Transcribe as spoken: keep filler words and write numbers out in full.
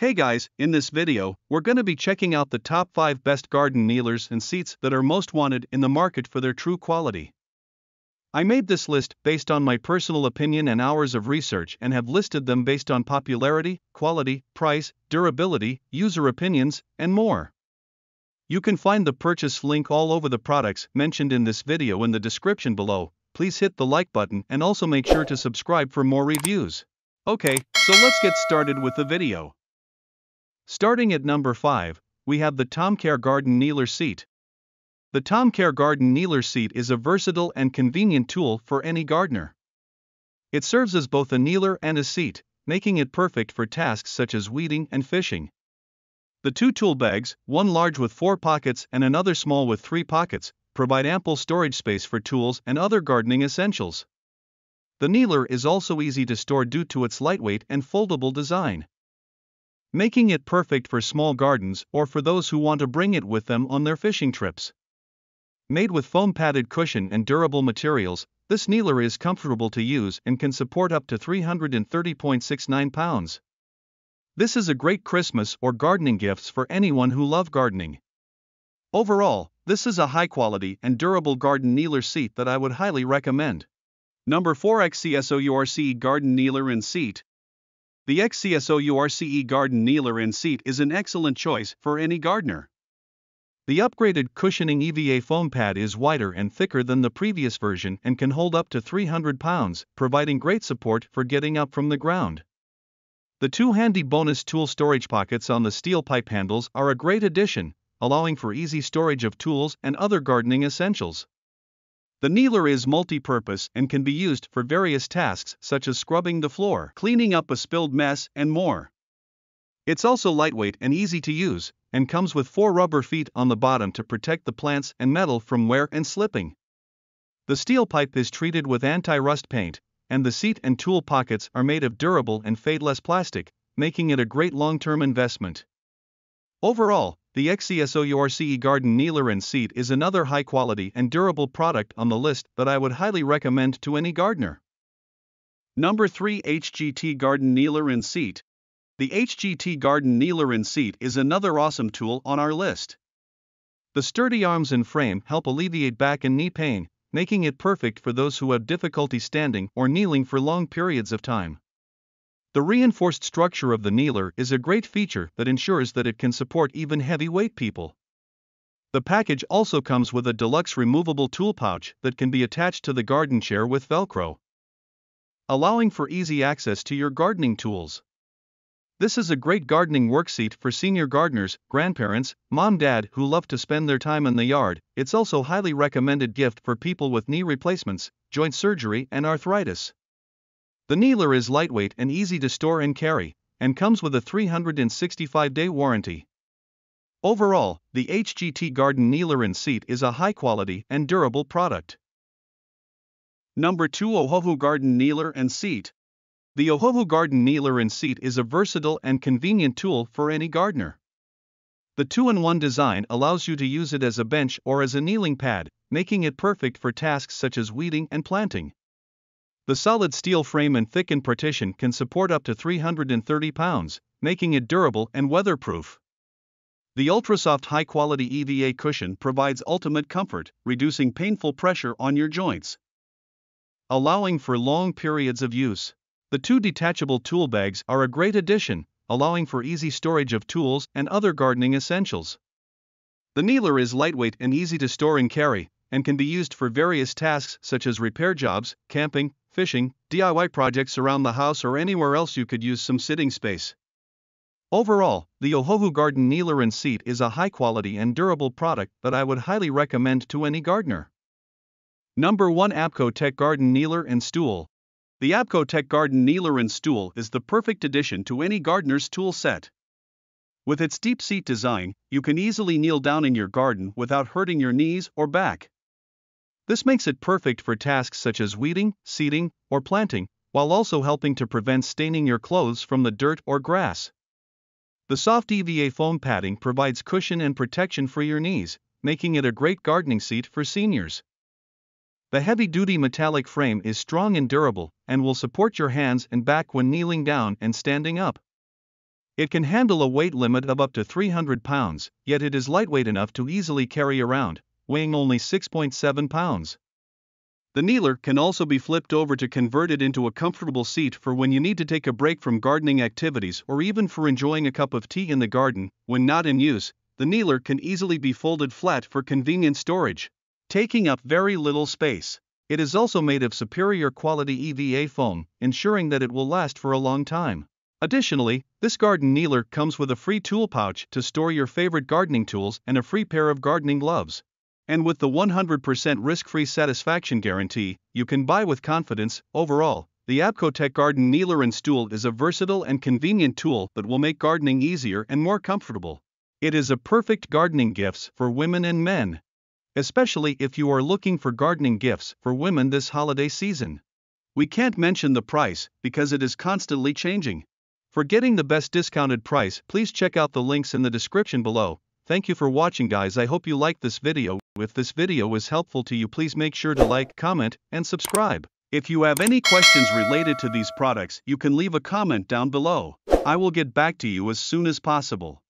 Hey guys, in this video, we're going to be checking out the top five best garden kneelers and seats that are most wanted in the market for their true quality. I made this list based on my personal opinion and hours of research and have listed them based on popularity, quality, price, durability, user opinions, and more. You can find the purchase link all over the products mentioned in this video in the description below. Please hit the like button and also make sure to subscribe for more reviews. Okay, so let's get started with the video. Starting at number five, we have the TomCare Garden Kneeler Seat. The TomCare Garden Kneeler Seat is a versatile and convenient tool for any gardener. It serves as both a kneeler and a seat, making it perfect for tasks such as weeding and fishing. The two tool bags, one large with four pockets and another small with three pockets, provide ample storage space for tools and other gardening essentials. The kneeler is also easy to store due to its lightweight and foldable design, making it perfect for small gardens or for those who want to bring it with them on their fishing trips. Made with foam-padded cushion and durable materials, this kneeler is comfortable to use and can support up to three hundred thirty point six nine pounds. This is a great Christmas or gardening gifts for anyone who loves gardening. Overall, this is a high-quality and durable garden kneeler seat that I would highly recommend. Number four, X C SOURCE Garden Kneeler and Seat. The X C SOURCE Garden Kneeler and Seat is an excellent choice for any gardener. The upgraded cushioning E V A foam pad is wider and thicker than the previous version and can hold up to three hundred pounds, providing great support for getting up from the ground. The two handy bonus tool storage pockets on the steel pipe handles are a great addition, allowing for easy storage of tools and other gardening essentials. The kneeler is multi-purpose and can be used for various tasks such as scrubbing the floor, cleaning up a spilled mess, and more. It's also lightweight and easy to use, and comes with four rubber feet on the bottom to protect the plants and metal from wear and slipping. The steel pipe is treated with anti-rust paint, and the seat and tool pockets are made of durable and fadeless plastic, making it a great long-term investment. Overall, the X C SOURCE Garden Kneeler and Seat is another high-quality and durable product on the list that I would highly recommend to any gardener. Number three, H G T Garden Kneeler and Seat. The H G T Garden Kneeler and Seat is another awesome tool on our list. The sturdy arms and frame help alleviate back and knee pain, making it perfect for those who have difficulty standing or kneeling for long periods of time. The reinforced structure of the kneeler is a great feature that ensures that it can support even heavyweight people. The package also comes with a deluxe removable tool pouch that can be attached to the garden chair with Velcro, allowing for easy access to your gardening tools. This is a great gardening work seat for senior gardeners, grandparents, mom, dad who love to spend their time in the yard. It's also a highly recommended gift for people with knee replacements, joint surgery, and arthritis. The kneeler is lightweight and easy to store and carry, and comes with a three hundred sixty-five day warranty. Overall, the H G T Garden Kneeler and Seat is a high-quality and durable product. Number two, Ohuhu Garden Kneeler and Seat. The Ohuhu Garden Kneeler and Seat is a versatile and convenient tool for any gardener. The two-in-one design allows you to use it as a bench or as a kneeling pad, making it perfect for tasks such as weeding and planting. The solid steel frame and thickened partition can support up to three hundred thirty pounds, making it durable and weatherproof. The ultra-soft high-quality E V A cushion provides ultimate comfort, reducing painful pressure on your joints, allowing for long periods of use. The two detachable tool bags are a great addition, allowing for easy storage of tools and other gardening essentials. The kneeler is lightweight and easy to store and carry, and can be used for various tasks such as repair jobs, camping, fishing, D I Y projects around the house, or anywhere else you could use some sitting space. Overall, the Ohuhu Garden Kneeler and Seat is a high-quality and durable product that I would highly recommend to any gardener. Number one, Abco Tech Garden Kneeler and Stool. The Abco Tech Garden Kneeler and Stool is the perfect addition to any gardener's tool set. With its deep seat design, you can easily kneel down in your garden without hurting your knees or back. This makes it perfect for tasks such as weeding, seeding, or planting, while also helping to prevent staining your clothes from the dirt or grass. The soft E V A foam padding provides cushion and protection for your knees, making it a great gardening seat for seniors. The heavy-duty metallic frame is strong and durable, and will support your hands and back when kneeling down and standing up. It can handle a weight limit of up to three hundred pounds, yet it is lightweight enough to easily carry around, weighing only six point seven pounds. The kneeler can also be flipped over to convert it into a comfortable seat for when you need to take a break from gardening activities or even for enjoying a cup of tea in the garden. When not in use, the kneeler can easily be folded flat for convenient storage, taking up very little space. It is also made of superior quality E V A foam, ensuring that it will last for a long time. Additionally, this garden kneeler comes with a free tool pouch to store your favorite gardening tools and a free pair of gardening gloves. And with the one hundred percent risk-free satisfaction guarantee, you can buy with confidence. Overall, the Abco Tech Garden Kneeler and Stool is a versatile and convenient tool that will make gardening easier and more comfortable. It is a perfect gardening gift for women and men, especially if you are looking for gardening gifts for women this holiday season. We can't mention the price because it is constantly changing. For getting the best discounted price, please check out the links in the description below. Thank you for watching, guys. I hope you liked this video. If this video was helpful to you, please make sure to like, comment, and subscribe. If you have any questions related to these products, you can leave a comment down below. I will get back to you as soon as possible.